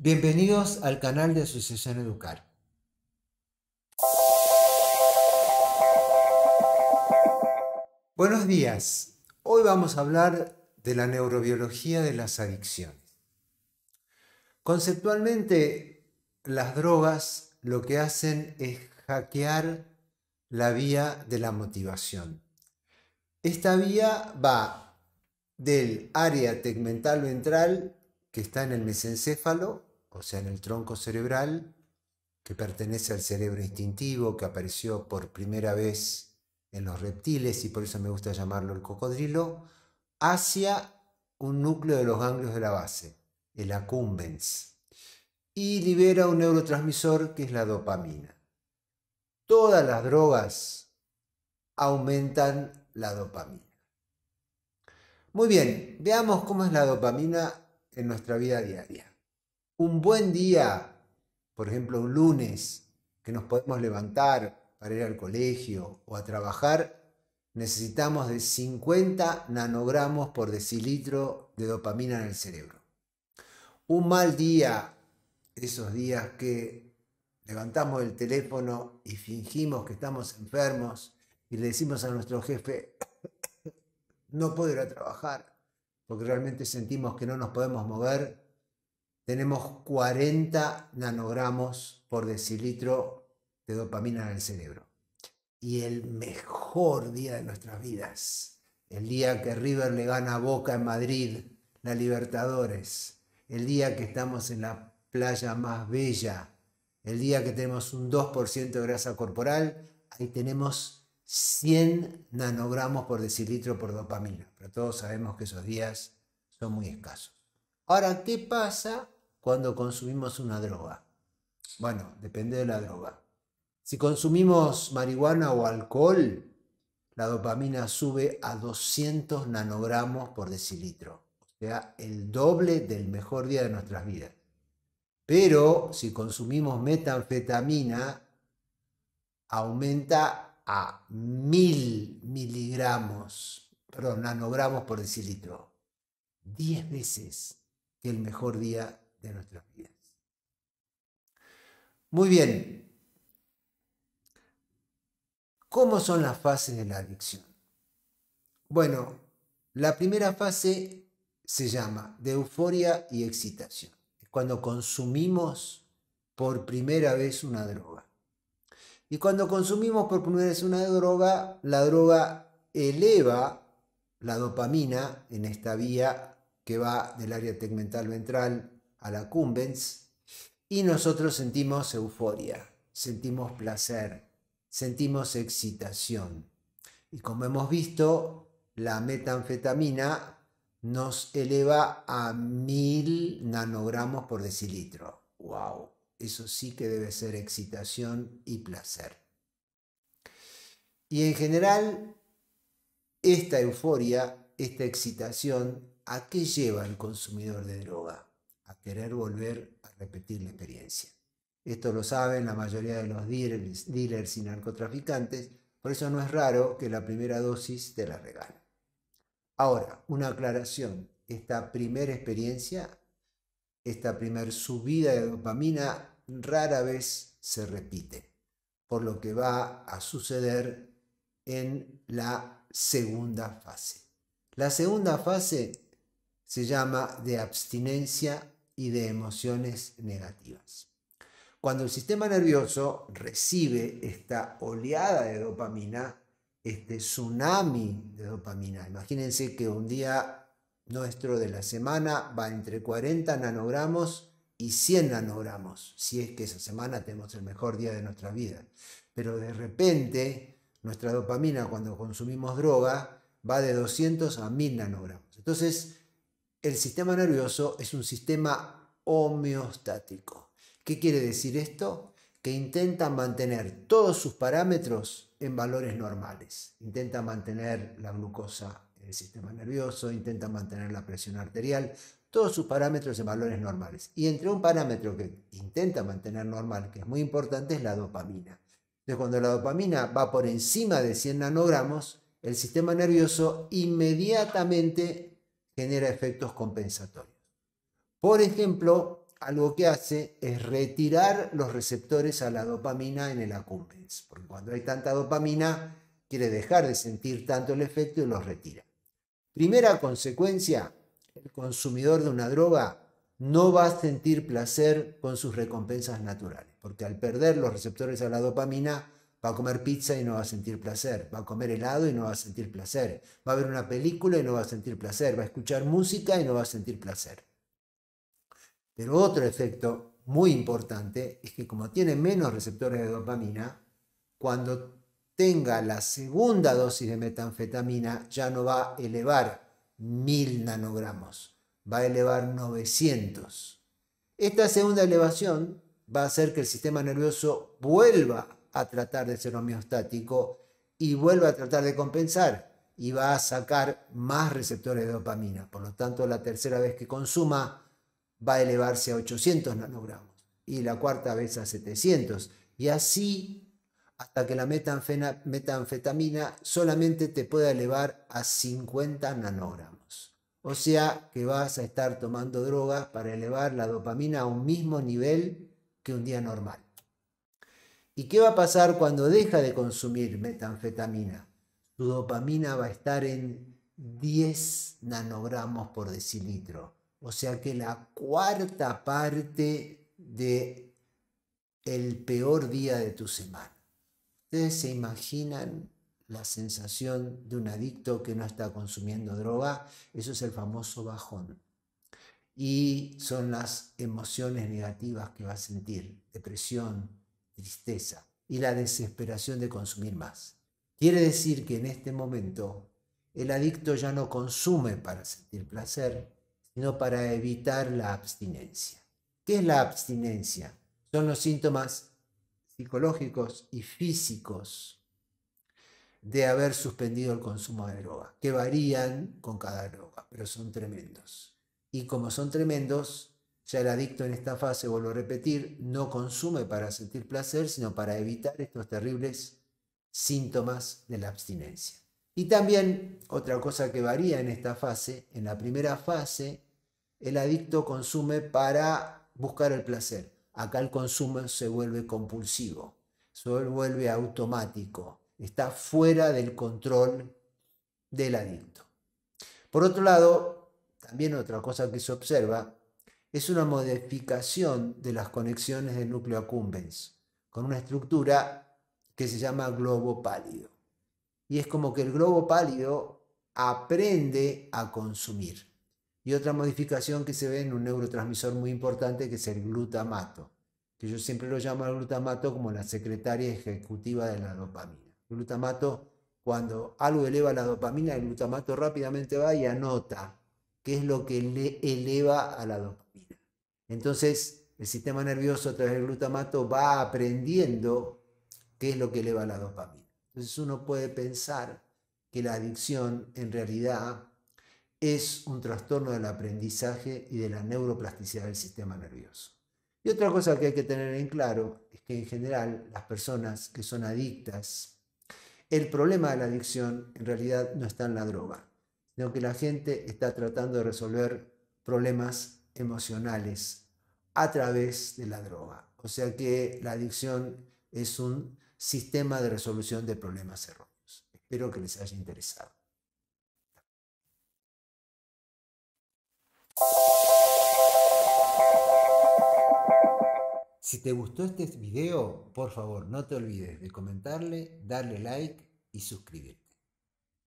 Bienvenidos al canal de Asociación Educar. Buenos días. Hoy vamos a hablar de la neurobiología de las adicciones. Conceptualmente, las drogas lo que hacen es hackear la vía de la motivación. Esta vía va del área tegmental ventral, que está en el mesencéfalo, o sea, en el tronco cerebral, que pertenece al cerebro instintivo, que apareció por primera vez en los reptiles, y por eso me gusta llamarlo el cocodrilo, hacia un núcleo de los ganglios de la base, el accumbens, y libera un neurotransmisor que es la dopamina. Todas las drogas aumentan la dopamina. Muy bien, veamos cómo es la dopamina en nuestra vida diaria. Un buen día, por ejemplo un lunes, que nos podemos levantar para ir al colegio o a trabajar, necesitamos de 50 nanogramos por decilitro de dopamina en el cerebro. Un mal día, esos días que levantamos el teléfono y fingimos que estamos enfermos y le decimos a nuestro jefe, no puedo ir a trabajar, porque realmente sentimos que no nos podemos mover, tenemos 40 nanogramos por decilitro de dopamina en el cerebro. Y el mejor día de nuestras vidas, el día que River le gana a Boca en Madrid, la Libertadores, el día que estamos en la playa más bella, el día que tenemos un 2% de grasa corporal, ahí tenemos 100 nanogramos por decilitro por dopamina, pero todos sabemos que esos días son muy escasos. Ahora, ¿qué pasa cuando consumimos una droga? Bueno, depende de la droga. Si consumimos marihuana o alcohol, la dopamina sube a 200 nanogramos por decilitro, o sea, el doble del mejor día de nuestras vidas. Pero si consumimos metanfetamina, aumenta a 1000 nanogramos por decilitro. 10 veces que el mejor día de nuestras vidas. Muy bien. ¿Cómo son las fases de la adicción? Bueno, la primera fase se llama de euforia y excitación. Es cuando consumimos por primera vez una droga. Y cuando consumimos por primera vez una droga, la droga eleva la dopamina en esta vía que va del área tegmental ventral a la accumbens y nosotros sentimos euforia, sentimos placer, sentimos excitación. Y como hemos visto, la metanfetamina nos eleva a 1000 nanogramos por decilitro. ¡Wow! Eso sí que debe ser excitación y placer. Y en general, esta euforia, esta excitación, ¿a qué lleva al consumidor de droga? A querer volver a repetir la experiencia. Esto lo saben la mayoría de los dealers y narcotraficantes, por eso no es raro que la primera dosis te la regalen. Ahora, una aclaración, esta primera experiencia, esta primera subida de dopamina rara vez se repite, por lo que va a suceder en la segunda fase. La segunda fase se llama de abstinencia y de emociones negativas. Cuando el sistema nervioso recibe esta oleada de dopamina, este tsunami de dopamina, imagínense que un día nuestro de la semana va entre 40 nanogramos y 100 nanogramos, si es que esa semana tenemos el mejor día de nuestra vida. Pero de repente, nuestra dopamina cuando consumimos droga va de 200 a 1000 nanogramos. Entonces, el sistema nervioso es un sistema homeostático. ¿Qué quiere decir esto? Que intenta mantener todos sus parámetros en valores normales. Intenta mantener la glucosa el sistema nervioso, intenta mantener la presión arterial, todos sus parámetros en valores normales. Y entre un parámetro que intenta mantener normal, que es muy importante, es la dopamina. Entonces, cuando la dopamina va por encima de 100 nanogramos, el sistema nervioso inmediatamente genera efectos compensatorios. Por ejemplo, algo que hace es retirar los receptores a la dopamina en el accumbens, porque cuando hay tanta dopamina quiere dejar de sentir tanto el efecto y los retira. Primera consecuencia, el consumidor de una droga no va a sentir placer con sus recompensas naturales, porque al perder los receptores a la dopamina va a comer pizza y no va a sentir placer, va a comer helado y no va a sentir placer, va a ver una película y no va a sentir placer, va a escuchar música y no va a sentir placer. Pero otro efecto muy importante es que como tiene menos receptores de dopamina, cuando tenga la segunda dosis de metanfetamina ya no va a elevar 1000 nanogramos, va a elevar 900. Esta segunda elevación va a hacer que el sistema nervioso vuelva a tratar de ser homeostático y vuelva a tratar de compensar y va a sacar más receptores de dopamina. Por lo tanto, la tercera vez que consuma va a elevarse a 800 nanogramos y la cuarta vez a 700 y así hasta que la metanfetamina solamente te pueda elevar a 50 nanogramos. O sea que vas a estar tomando drogas para elevar la dopamina a un mismo nivel que un día normal. ¿Y qué va a pasar cuando deja de consumir metanfetamina? Tu dopamina va a estar en 10 nanogramos por decilitro. O sea que la cuarta parte del peor día de tu semana. ¿Ustedes se imaginan la sensación de un adicto que no está consumiendo droga? Eso es el famoso bajón. Y son las emociones negativas que va a sentir. Depresión, tristeza y la desesperación de consumir más. Quiere decir que en este momento el adicto ya no consume para sentir placer, sino para evitar la abstinencia. ¿Qué es la abstinencia? Son los síntomas psicológicos y físicos de haber suspendido el consumo de droga, que varían con cada droga, pero son tremendos. Y como son tremendos, ya el adicto en esta fase, vuelvo a repetir, no consume para sentir placer, sino para evitar estos terribles síntomas de la abstinencia. Y también otra cosa que varía en esta fase, en la primera fase, el adicto consume para buscar el placer. Acá el consumo se vuelve compulsivo, se vuelve automático, está fuera del control del adicto. Por otro lado, también otra cosa que se observa es una modificación de las conexiones del núcleo accumbens con una estructura que se llama globo pálido. Y es como que el globo pálido aprende a consumir. Y otra modificación que se ve en un neurotransmisor muy importante que es el glutamato, que yo siempre lo llamo el glutamato como la secretaria ejecutiva de la dopamina. El glutamato, cuando algo eleva la dopamina, el glutamato rápidamente va y anota qué es lo que le eleva a la dopamina. Entonces, el sistema nervioso a través del glutamato va aprendiendo qué es lo que eleva la dopamina. Entonces uno puede pensar que la adicción en realidad es un trastorno del aprendizaje y de la neuroplasticidad del sistema nervioso. Y otra cosa que hay que tener en claro es que en general las personas que son adictas, el problema de la adicción en realidad no está en la droga, sino que la gente está tratando de resolver problemas emocionales a través de la droga. O sea que la adicción es un sistema de resolución de problemas erróneos. Espero que les haya interesado. Si te gustó este video, por favor no te olvides de comentarle, darle like y suscribirte.